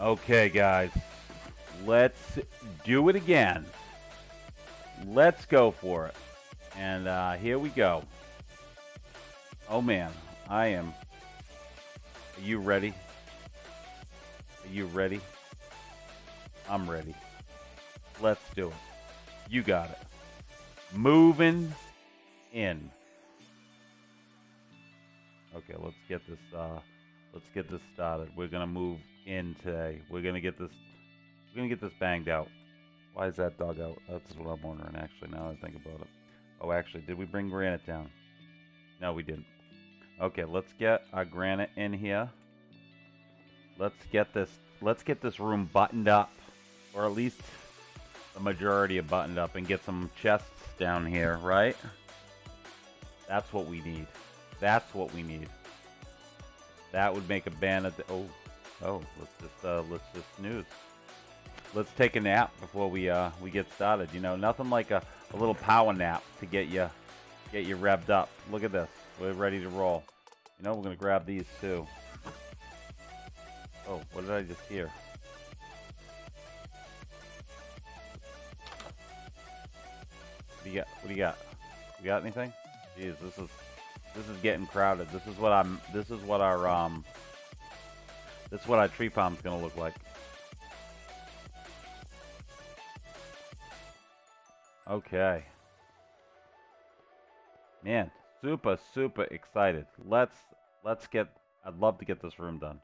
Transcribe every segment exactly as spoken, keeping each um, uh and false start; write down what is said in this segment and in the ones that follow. Okay, guys. Let's do it again. Let's go for it. And uh, here we go. Oh, man. I am. Are you ready? Are you ready? I'm ready. Let's do it. You got it. Moving in. Okay, let's get this uh let's get this started. We're gonna move in today. We're gonna get this we're gonna get this banged out. Why is that dog out? That's what I'm wondering actually now that I think about it. Oh actually, did we bring granite down? No, we didn't. Okay, let's get our granite in here. Let's get this let's get this room buttoned up. Or at least the majority of buttoned up and get some chests down here, right? That's what we need. That's what we need. That would make a ban at the... Oh, oh, let's just, uh, let's just snooze. Let's take a nap before we, uh, we get started. You know, nothing like a, a little power nap to get you, get you revved up. Look at this. We're ready to roll. You know, we're going to grab these, too. Oh, what did I just hear? What do you got? What do you got? You got anything? Jeez, this is... This is getting crowded. This is what I'm. This is what our um. This is what our tree farm's gonna look like. Okay. Man, super super excited. Let's let's get. I'd love to get this room done.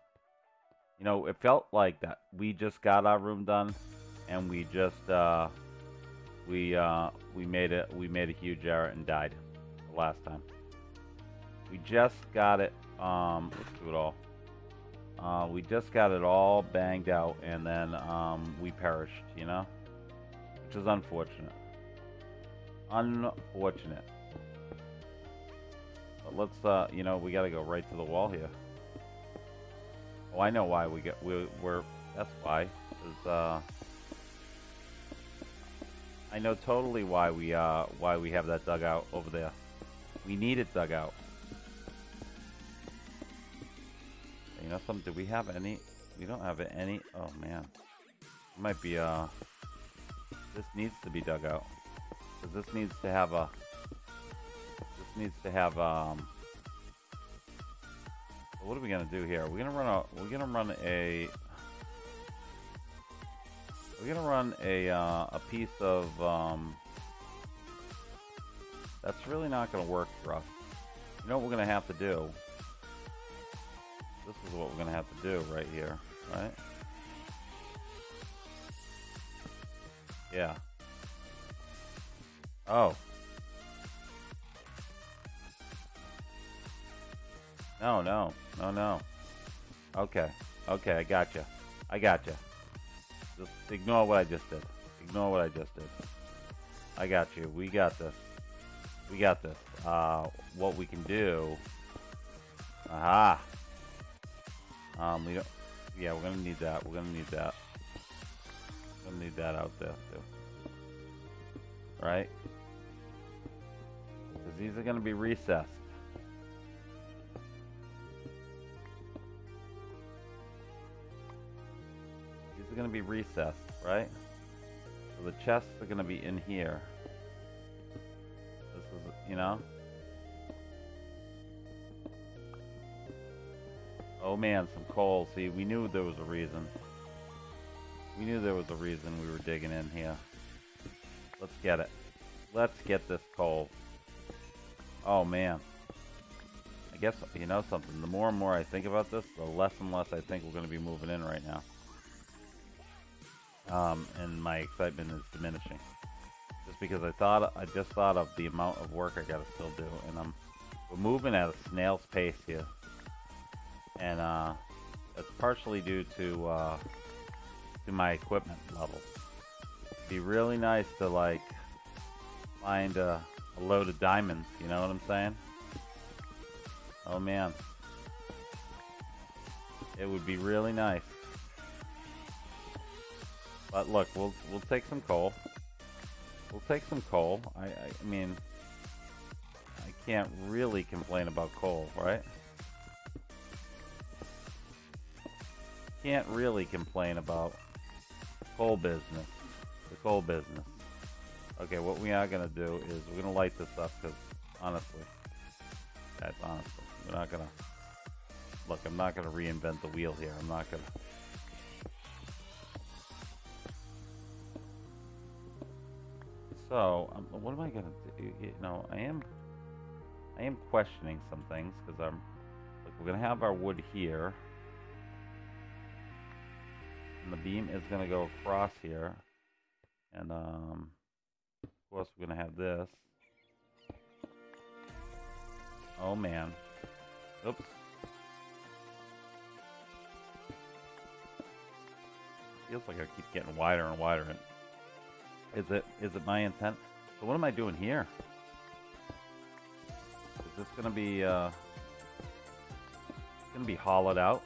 You know, it felt like that. We just got our room done, and we just uh, we uh, we made it. We made a huge error and died the last time. We just got it, um, let's do it all. Uh, we just got it all banged out, and then um, we perished, you know? Which is unfortunate. Unfortunate. But let's, uh, you know, we gotta go right to the wall here. Oh, I know why we get, we, we're, that's why. Is, uh, I know totally why we, uh, why we have that dugout over there. We need it dug out. You know something, do we have any, we don't have any, oh man, it might be, uh, this needs to be dug out, because this needs to have a, this needs to have, um, what are we going to do here, we're going to run a, we're going to run a, we're going to run a, uh, a piece of, um, that's really not going to work for us. You know what we're going to have to do? This is what we're going to have to do right here, right? Yeah. Oh. No, no. No, no. Okay. Okay, I gotcha. I gotcha. Just ignore what I just did. Ignore what I just did. I got you. We got this. We got this. Uh, what we can do... Aha! Um, we don't, yeah, we're gonna need that. We're gonna need that. We're gonna need that out there too, right? Because these are gonna be recessed. These are gonna be recessed, right? So the chests are gonna be in here. This is, you know. Oh man, some coal. See, we knew there was a reason. We knew there was a reason we were digging in here. Let's get it. Let's get this coal. Oh man. I guess, you know something, the more and more I think about this, the less and less I think we're going to be moving in right now. Um, and my excitement is diminishing. Just because I thought, I just thought of the amount of work I got to still do. And I'm, we're moving at a snail's pace here. And uh, that's partially due to uh, to my equipment level. It'd be really nice to like find a, a load of diamonds. You know what I'm saying? Oh man, it would be really nice. But look, we'll we'll take some coal. We'll take some coal. I I, I mean, I can't really complain about coal, right? can't really complain about. Coal business. The coal business. Okay, what we are going to do is we're going to light this up because, honestly, guys, honestly, we're not going to... Look, I'm not going to reinvent the wheel here. I'm not going to... So, um, what am I going to do? You know, I am... I am questioning some things because I'm... Look, we're going to have our wood here. And the beam is going to go across here. And, um... of course, we're going to have this. Oh, man. Oops. Feels like I keep getting wider and wider. Is it is it my intent? So what am I doing here? Is this going to be uh, going to be hollowed out?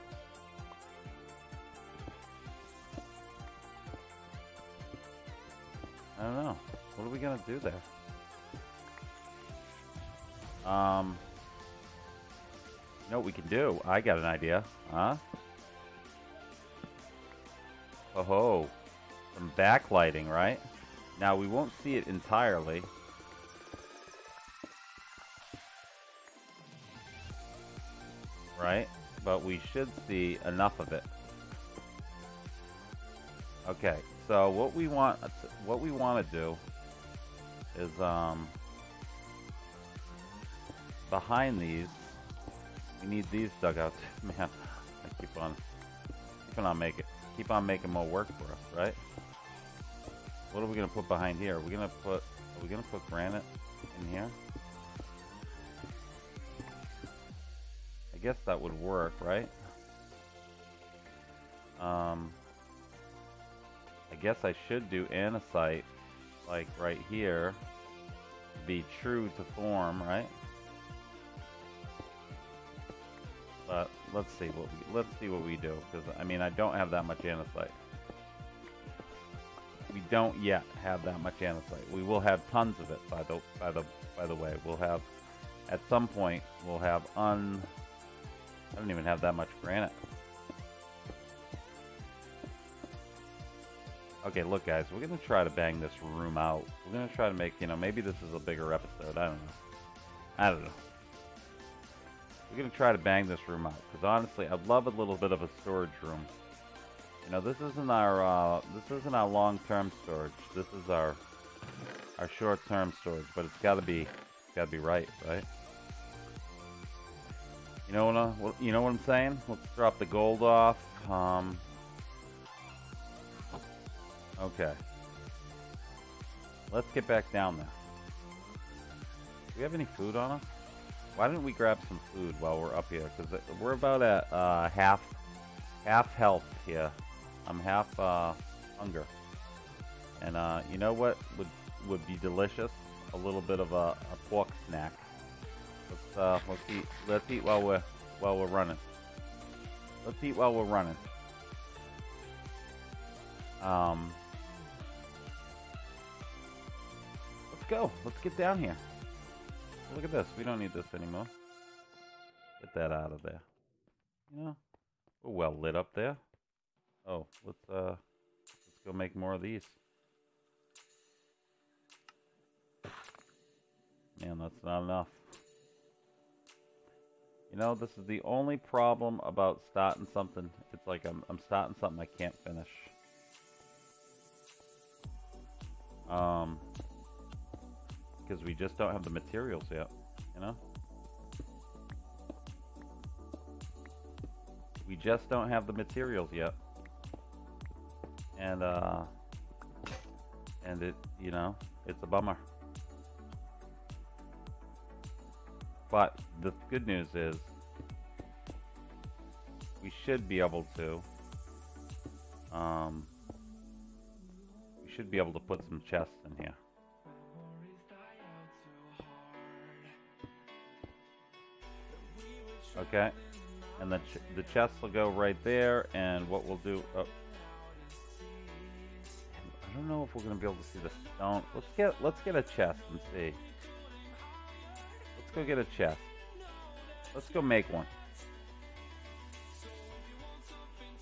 I don't know. What are we going to do there? Um... You know what we can do? I got an idea. Huh? Oh-ho. Some backlighting, right? Now, we won't see it entirely. Right? But we should see enough of it. Okay. So, what we want... What we want to do... is um behind these we need these dugouts. Man, I keep on keep on making keep on making more work for us, right? What are we gonna put behind here? We're gonna put are we gonna put granite in here? I guess that would work, right? Um I guess I should do andesite. Like right here, be true to form, right? But let's see what we, let's see what we do, because I mean I don't have that much andesite. We don't yet have that much andesite. We will have tons of it by the by the by the way. We'll have at some point we'll have un. I don't even have that much granite. Okay, look guys, we're going to try to bang this room out. We're going to try to make, you know, maybe this is a bigger episode. I don't know. I don't know. We're going to try to bang this room out. Because honestly, I'd love a little bit of a storage room. You know, this isn't our, uh, this isn't our long-term storage. This is our, our short-term storage. But it's got to be, it's got to be right, right? You know what, uh, what, you know what I'm saying? Let's drop the gold off. Um... Okay. Let's get back down there. Do we have any food on us? Why didn't we grab some food while we're up here? Because we're about at uh, half half health here. I'm half uh, hunger. And uh, you know what would would be delicious? A little bit of a, a pork snack. Let's uh, let's eat. Let's eat while we're while we're running. Let's eat while we're running. Um. Go. Let's get down here. Look at this. We don't need this anymore. Get that out of there. You know, we're well lit up there. Oh, let's uh, let's go make more of these. Man, that's not enough. You know, this is the only problem about starting something. It's like I'm I'm starting something I can't finish. Um. Because we just don't have the materials yet, you know? We just don't have the materials yet. And, uh... And it, you know, it's a bummer. But the good news is we should be able to um... we should be able to put some chests in here. Okay, and the, ch the chests will go right there, and what we'll do... Oh. I don't know if we're going to be able to see the stone. Let's get, let's get a chest and see. Let's go get a chest. Let's go make one.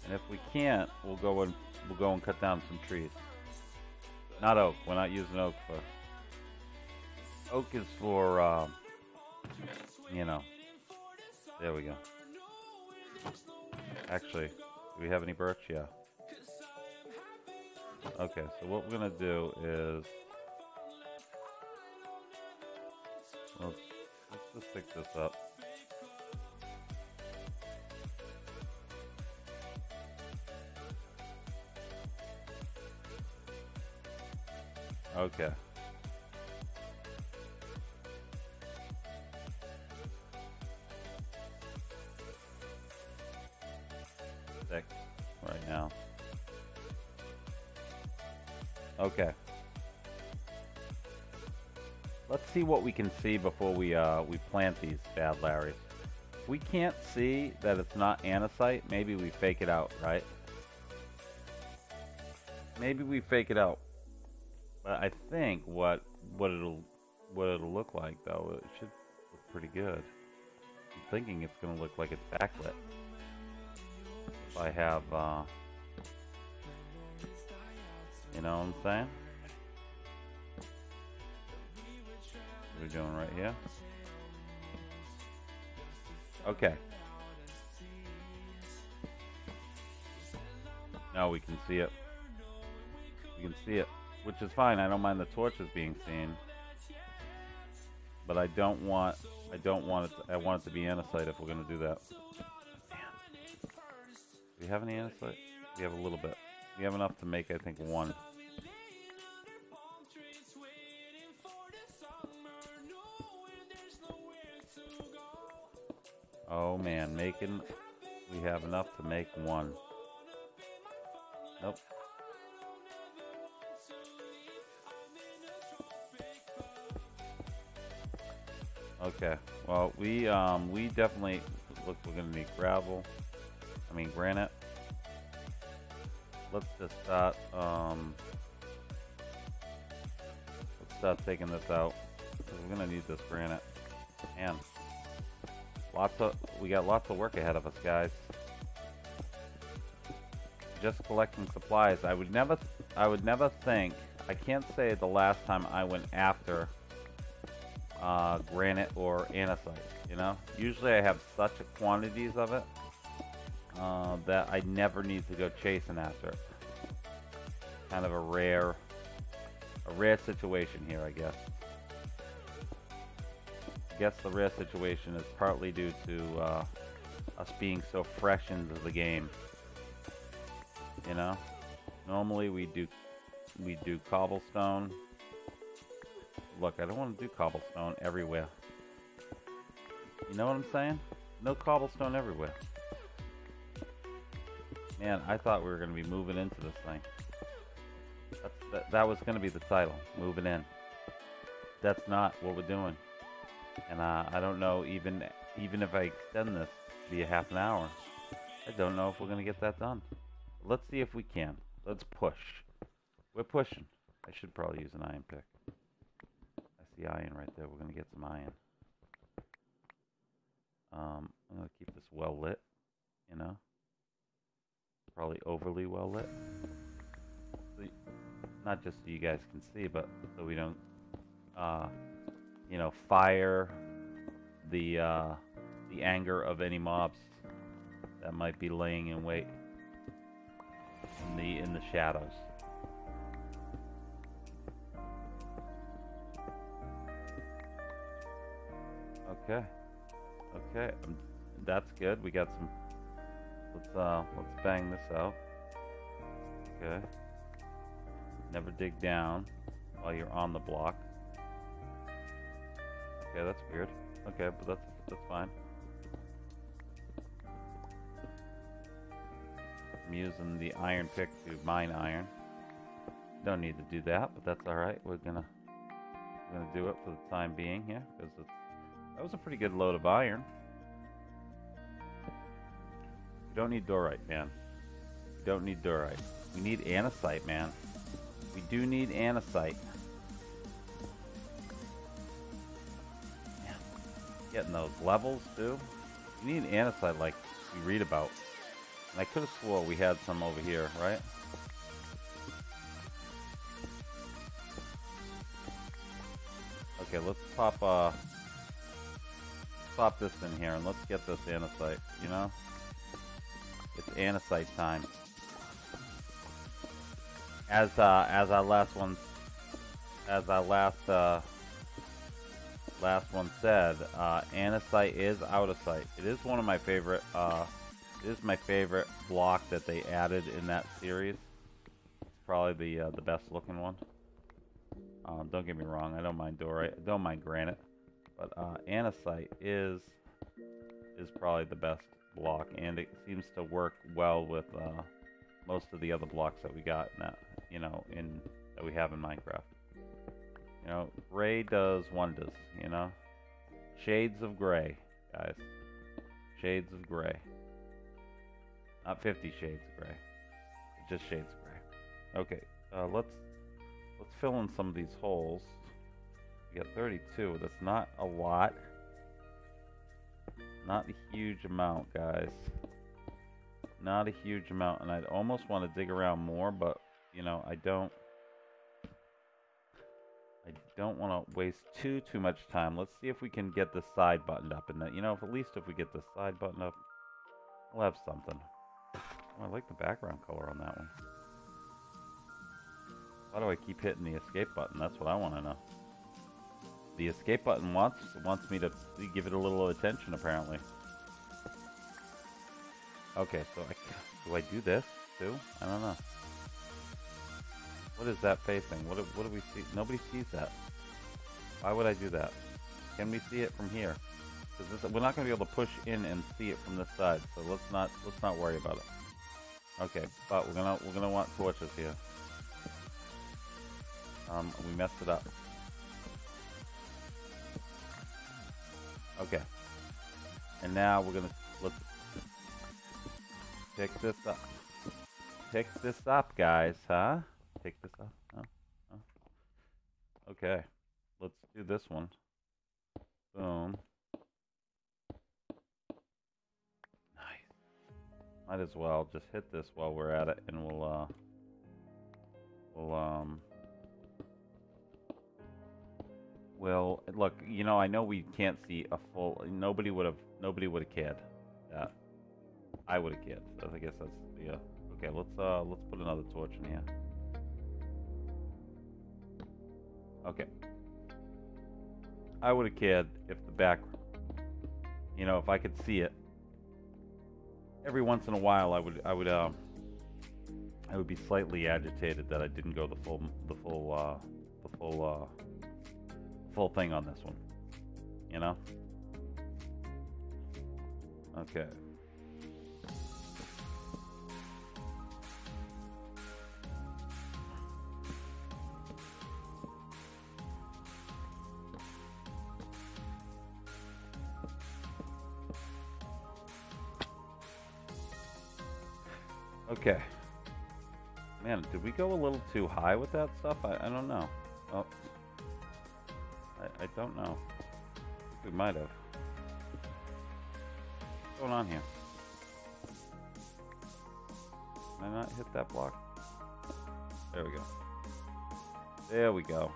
And if we can't, we'll go and we'll go and cut down some trees. Not oak. We're not using oak for. Oak is for, uh, you know. There we go. Actually, do we have any birch? Yeah. Okay, so what we're gonna do is, well, let's just pick this up. Okay. Six right now. Okay. Let's see what we can see before we uh, we plant these bad Larrys. If we can't see that it's not andesite, maybe we fake it out, right? Maybe we fake it out. But I think what what it'll what it'll look like though, it should look pretty good. I'm thinking it's gonna look like it's backlit. If I have, uh, you know what I'm saying? What are we doing right here? Okay. Now we can see it. We can see it. Which is fine. I don't mind the torches being seen, but I don't want. I don't want it. To, I want it to be andesite if we're going to do that. Damn. Do we have any andesite? We have a little bit. We have enough to make, I think, one. Oh man, making. We have enough to make one. Nope. Okay, well, we um, we definitely look. We're gonna need gravel. I mean granite. Let's just start. Um, let's start taking this out. We're gonna need this granite. Man, lots of we got lots of work ahead of us, guys. Just collecting supplies. I would never. I would never think. I can't say the last time I went after. Uh, granite or andesite, you know? Usually I have such quantities of it uh, that I never need to go chasing after it. Kind of a rare, a rare situation here, I guess. I guess the rare situation is partly due to uh, us being so fresh into the game, you know? Normally we do, we do cobblestone. Look, I don't want to do cobblestone everywhere. You know what I'm saying? No cobblestone everywhere. Man, I thought we were going to be moving into this thing. That's, that, that was going to be the title, Moving In. That's not what we're doing. And uh, I don't know, even, even if I extend this to be a half an hour, I don't know if we're going to get that done. Let's see if we can. Let's push. We're pushing. I should probably use an iron pick. The iron right there. We're gonna get some iron. Um, I'm gonna keep this well lit, you know. Probably overly well lit. So you, not just so you guys can see, but so we don't, uh, you know, fire the uh, the anger of any mobs that might be laying in wait in the in the shadows. Okay, okay, um, that's good. We got some. Let's uh, let's bang this out. Okay. Never dig down while you're on the block. Okay, that's weird. Okay, but that's that's fine. I'm using the iron pick to mine iron. Don't need to do that, but that's all right. We're gonna we're gonna do it for the time being here because it's. That was a pretty good load of iron. We don't need dorite, man. We don't need dorite. We need andesite, man. We do need andesite. Man, getting those levels, too. We need andesite like we read about. And I could have swore we had some over here, right? Okay, let's pop uh pop this in here and let's get this andesite, you know? It's andesite time. As uh as our last one as our last uh last one said, uh andesite is out of sight. It is one of my favorite uh it is my favorite block that they added in that series. It's probably the uh, the best looking one. Um, don't get me wrong, I don't mind dorite, I don't mind granite, but uh, andesite is is probably the best block, and it seems to work well with uh, most of the other blocks that we got in that, you know, in that we have in Minecraft. You know, gray does wonders. You know, shades of gray, guys, shades of gray, not fifty shades of gray, just shades of gray. Okay, uh, let's. Let's fill in some of these holes. We got thirty-two. That's not a lot. Not a huge amount, guys. Not a huge amount. And I'd almost want to dig around more, but, you know, I don't... I don't want to waste too, too much time. Let's see if we can get this side buttoned up. And, you know, if at least if we get this side buttoned up, we'll have something. Oh, I like the background color on that one. Why do I keep hitting the escape button? That's what I want to know. The escape button wants wants me to give it a little attention, apparently. Okay, so I, do I do this too? I don't know. What is that facing? What do, what do we see? Nobody sees that. Why would I do that? Can we see it from here? Because we're not going to be able to push in and see it from this side. So let's not let's not worry about it. Okay, but we're gonna we're gonna want torches here. Um, we messed it up. Okay. And now we're gonna let's pick this up. Pick this up, guys, huh? Pick this up. Huh? Huh? Okay. Let's do this one. Boom. Nice. Might as well just hit this while we're at it, and we'll uh, we'll um. Well, look, you know, I know we can't see a full. Nobody would have. Nobody would have cared. Yeah, I would have cared. So I guess that's the. Uh, okay, let's uh, let's put another torch in here. Okay. I would have cared if the back. You know, if I could see it. Every once in a while, I would. I would. Um. I would be slightly agitated that I didn't go the full. The full. Uh, the full. Uh, full thing on this one, you know. Okay. Okay. Man, did we go a little too high with that stuff? I, I don't know. Oh. I don't know. We might have. What's going on here? Can I not hit that block? There we go. There we go.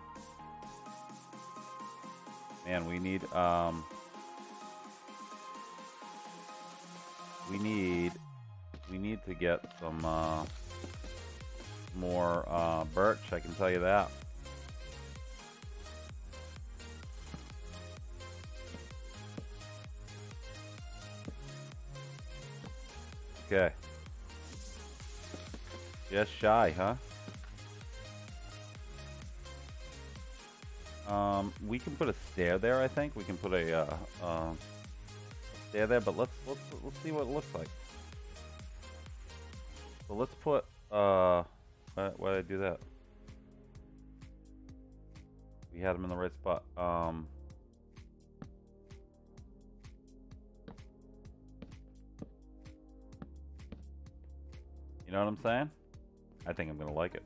Man, we need, um... We need... We need to get some, uh... more, uh, birch, I can tell you that. Okay. Just shy, huh? Um, we can put a stair there. I think we can put a uh, uh, stair there, but let's let's let's see what it looks like. So let's put. Uh, why, why did I do that? We had them in the right spot. Um. You know what I'm saying? I think I'm gonna like it.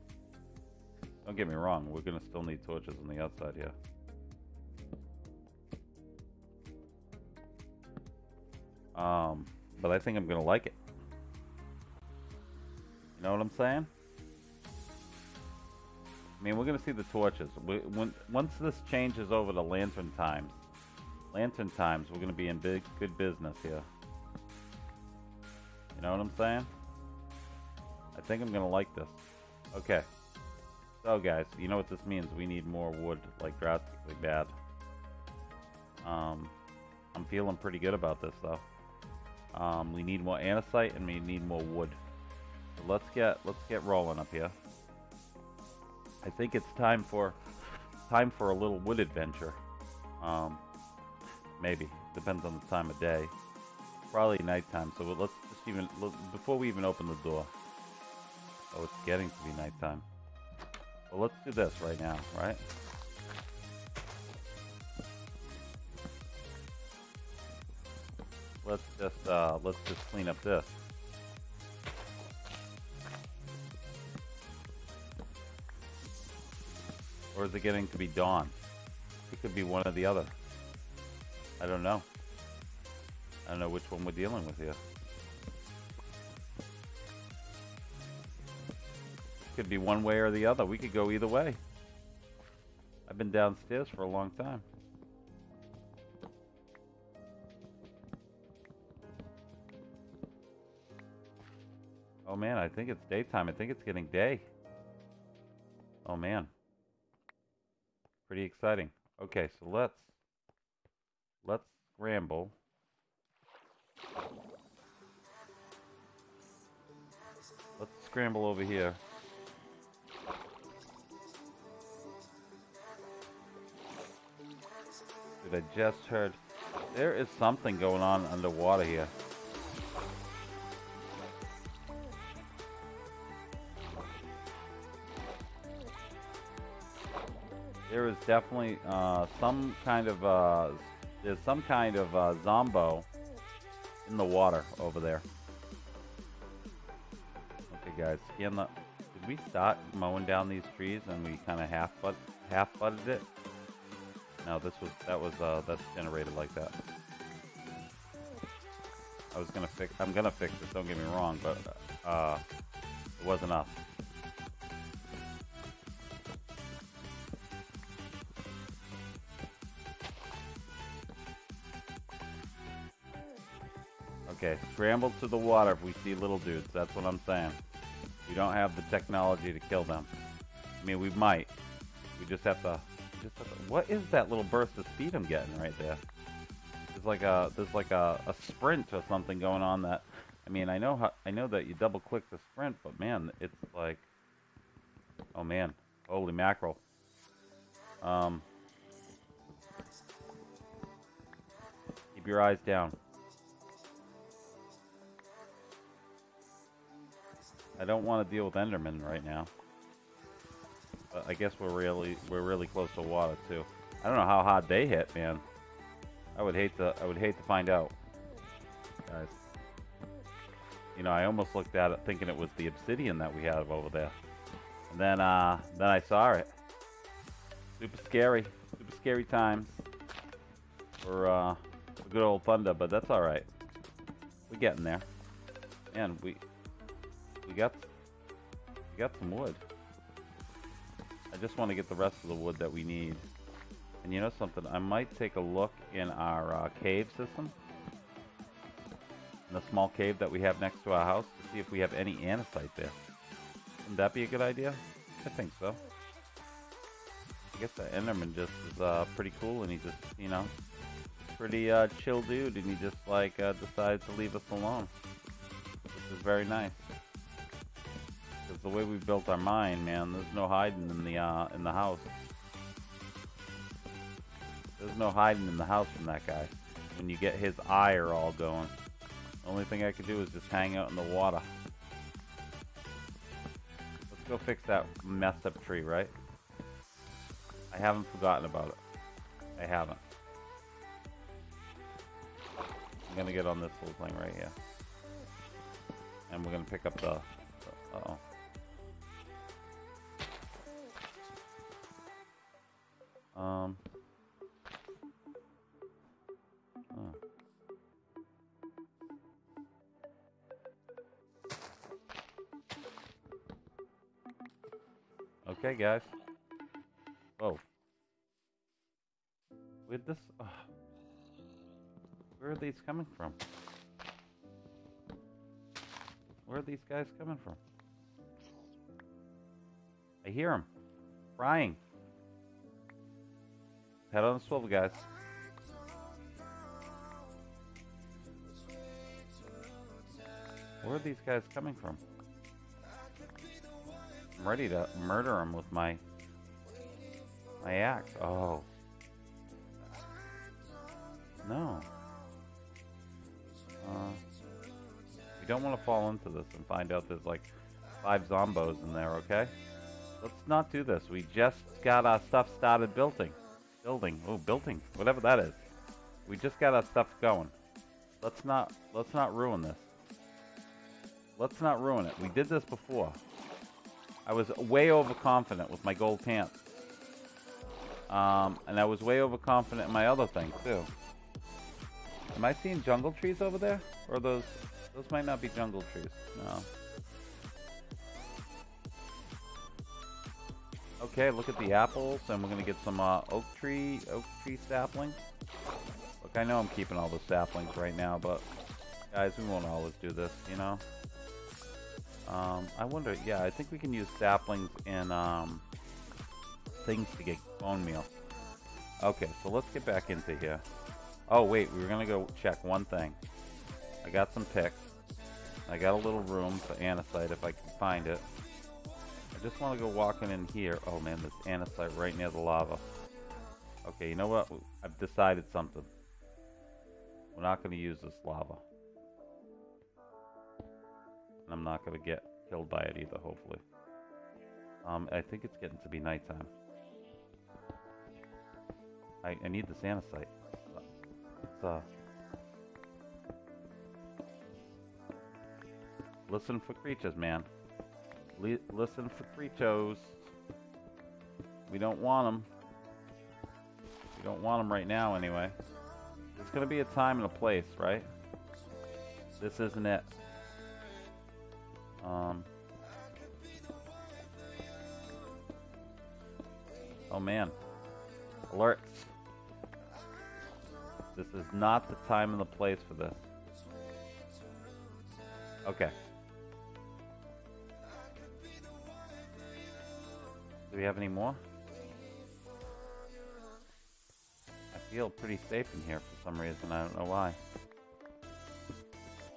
Don't get me wrong, we're gonna still need torches on the outside here. Um, but I think I'm gonna like it. You know what I'm saying? I mean, we're going to see the torches. We, when, once this changes over to lantern times, lantern times, we're going to be in big, good business here. You know what I'm saying? I think I'm going to like this. Okay. So, guys, you know what this means. We need more wood, like, drastically bad. Um, I'm feeling pretty good about this, though. Um, we need more andesite, and we need more wood. So let's get, let's get rolling up here. I think it's time for time for a little wood adventure. Um, maybe. Depends on the time of day. Probably nighttime, so let's just even, look, before we even open the door. Oh, it's getting to be nighttime. Well, let's do this right now, right? Let's just, uh, let's just clean up this. Or is it getting to be dawn? It could be one or the other. I don't know. I don't know which one we're dealing with here. Could be one way or the other. We could go either way. I've been downstairs for a long time. Oh man, I think it's daytime. I think it's getting day. Oh man. Pretty exciting. Okay, so let's let's scramble. Let's scramble over here. Dude, I just heard there is something going on underwater here. There is definitely uh, some kind of uh, there's some kind of uh, zombo in the water over there. Okay, guys, scan the. Did we start mowing down these trees and we kind of half but half butted it? No, this was that was uh, that's generated like that. I was gonna fix. I'm gonna fix it. Don't get me wrong, but uh, it wasn't us. Okay, scramble to the water if we see little dudes. That's what I'm saying. We don't have the technology to kill them. I mean, we might. We just have to. Just have to what is that little burst of speed I'm getting right there? There's like a there's like a, a sprint or something going on that. I mean, I know how I know that you double click the sprint, but man, it's like. Oh man, holy mackerel. Um. Keep your eyes down. I don't want to deal with Enderman right now. But I guess we're really we're really close to water too. I don't know how hard they hit, man. I would hate to I would hate to find out. Guys. You know, I almost looked at it thinking it was the obsidian that we have over there. And then uh then I saw it. Super scary. Super scary times. For uh for good old Thunder, but that's alright. We're getting there. Man, we We got, we got some wood. I just want to get the rest of the wood that we need. And you know something? I might take a look in our uh, cave system. In the small cave that we have next to our house. To see if we have any andesite there. Wouldn't that be a good idea? I think so. I guess that Enderman just is uh, pretty cool. And he just, you know, pretty uh, chill dude. And he just, like, uh, decides to leave us alone. Which is very nice. The way we built our mine, man, there's no hiding in the uh, in the house. There's no hiding in the house from that guy. When you get his ire all going, the only thing I could do is just hang out in the water. Let's go fix that messed up tree, right? I haven't forgotten about it. I haven't. I'm gonna get on this little thing right here, and we're gonna pick up the. the uh-oh. Um. Oh. Okay, guys. Whoa. With this... Uh, where are these coming from? Where are these guys coming from? I hear them. Crying. Head on the swivel, guys. Where are these guys coming from? I'm ready to murder them with my... my axe. Oh. No. Uh... Don't want to fall into this and find out there's like five zombos in there. Okay, let's not do this. We just got our stuff started building building oh building whatever that is. We just got our stuff going. Let's not let's not ruin this. Let's not ruin it. We did this before. I was way overconfident with my gold pants, um and I was way overconfident in my other thing too. Am I seeing jungle trees over there, or those Those might not be jungle trees. No. Okay, look at the apples, and we're gonna get some uh, oak tree, oak tree saplings. Look, I know I'm keeping all the saplings right now, but guys, we won't always do this, you know. Um, I wonder. Yeah, I think we can use saplings and um, things to get bone meal. Okay, so let's get back into here. Oh wait, we were gonna go check one thing. I got some picks. I got a little room for andesite if I can find it. I just want to go walking in here. Oh man, there's andesite right near the lava. Okay, you know what? I've decided something. We're not going to use this lava. And I'm not going to get killed by it either, hopefully. Um, I think it's getting to be nighttime. I, I need this andesite. It's, uh... Listen for creatures, man. Le listen for creatures. We don't want them. We don't want them right now, anyway. There's going to be a time and a place, right? This isn't it. Um. Oh, man. Alerts. This is not the time and the place for this. Okay. Do we have any more? I feel pretty safe in here for some reason. I don't know why.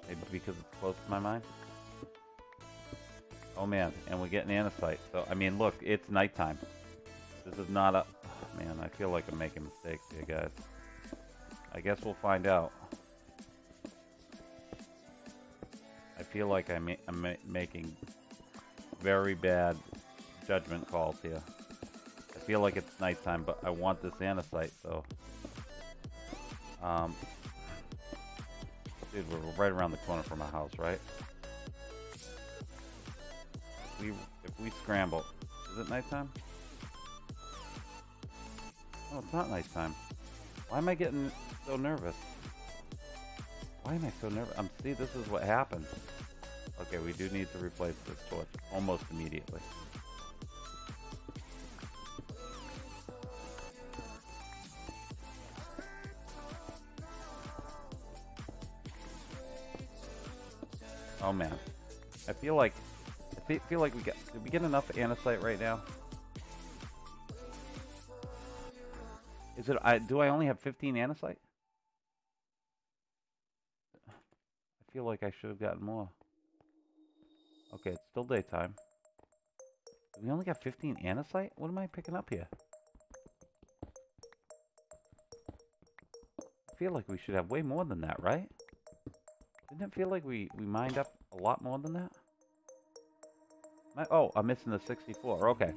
Maybe because it's close to my mind? Oh man, and we're getting andesite. So, I mean, look, it's nighttime. This is not a... Oh, man, I feel like I'm making mistakes here, guys. I guess we'll find out. I feel like I'm, ma I'm ma making very bad... judgment calls here. I feel like it's nighttime, but I want this andesite, so. Um, dude, we're right around the corner from our house, right? If we, if we scramble. Is it nighttime? No, it's not nighttime. Why am I getting so nervous? Why am I so nervous? Um, see, this is what happens. Okay, we do need to replace this torch almost immediately. Oh man, I feel like I feel like we got. Did we get enough andesite right now? Is it? I do. I only have fifteen andesite. I feel like I should have gotten more. Okay, it's still daytime. We only got fifteen andesite. What am I picking up here? I feel like we should have way more than that, right? Didn't it feel like we, we mined up a lot more than that? My, oh, I'm missing the sixty-four. Okay.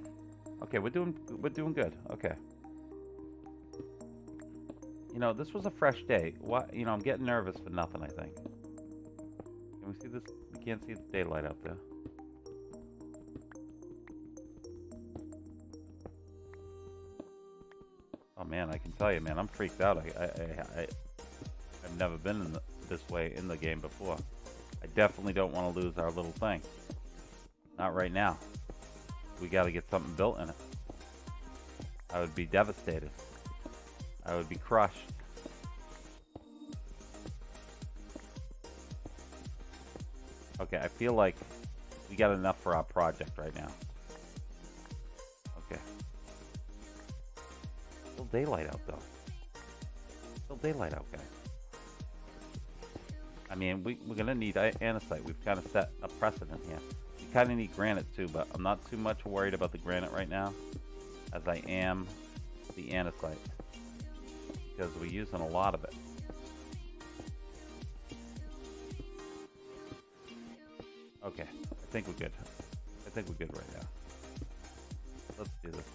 Okay, we're doing we're doing good. Okay. You know, this was a fresh day. What, you know, I'm getting nervous for nothing, I think. Can we see this? We can't see the daylight out there. Oh, man, I can tell you, man. I'm freaked out. I, I, I, I, I've never been in the... this way in the game before. I definitely don't want to lose our little thing. Not right now. we got to get something built in it. I would be devastated. I would be crushed. Okay, I feel like we got enough for our project right now. Okay. Still daylight out, though. Still daylight out, guys. I mean, we, we're going to need andesite. We've kind of set a precedent here. We kind of need granite, too, but I'm not too much worried about the granite right now as I am the andesite, because we're using a lot of it. Okay, I think we're good. I think we're good right now. Let's do this.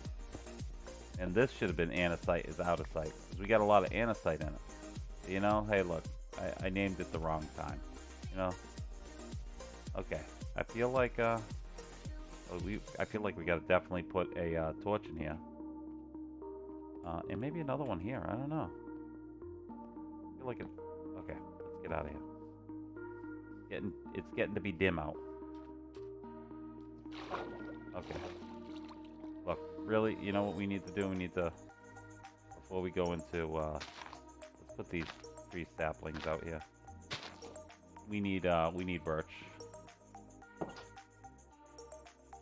And this should have been andesite is out of sight, because we got a lot of andesite in it. You know, hey, look, I, I named it the wrong time. You know. Okay, I feel like uh, we I feel like we got to definitely put a uh, torch in here, uh, and maybe another one here. I don't know. I feel like it. Okay, let's get out of here. Getting, it's getting to be dim out. Okay. Look, really, you know what we need to do? We need to, before we go into, uh, let's put these tree saplings out here. We need, uh, we need birch.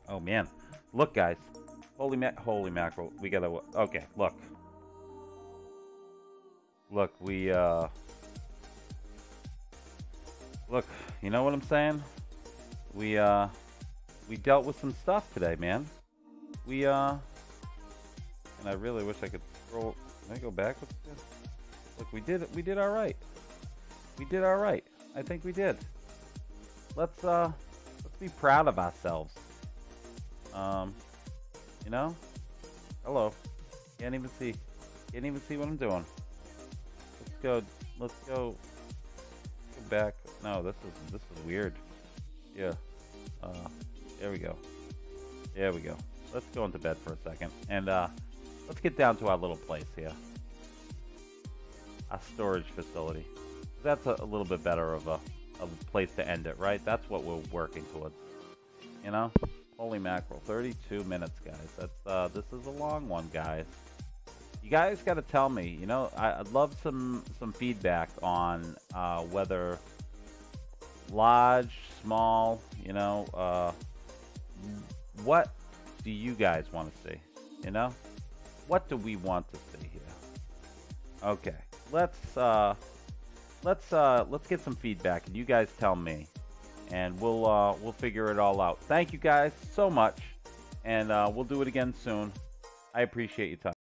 Oh, man. Look, guys. Holy ma- holy mackerel. We gotta, okay, look. Look, we, uh... Look, you know what I'm saying? We, uh, we dealt with some stuff today, man. We, uh, and I really wish I could scroll. Can I go back with this? Look, we did, we did all right. We did all right. I think we did. Let's, uh, let's be proud of ourselves. Um, you know? Hello. Can't even see. Can't even see what I'm doing. Let's go, let's go. Back. No, this is this is weird. Yeah. Uh, there we go. There we go. Let's go into bed for a second, and uh, let's get down to our little place here. Our storage facility. That's a, a little bit better of a, a place to end it, right? That's what we're working towards. You know? Holy mackerel. thirty-two minutes, guys. That's uh, this is a long one, guys. You guys got to tell me, you know, I, I'd love some, some feedback on uh, whether large, small, you know, uh, what do you guys want to see, you know? What do we want to see here? Okay, let's, uh, let's, uh, let's get some feedback, and you guys tell me, and we'll, uh, we'll figure it all out. Thank you guys so much, and uh, we'll do it again soon. I appreciate your time.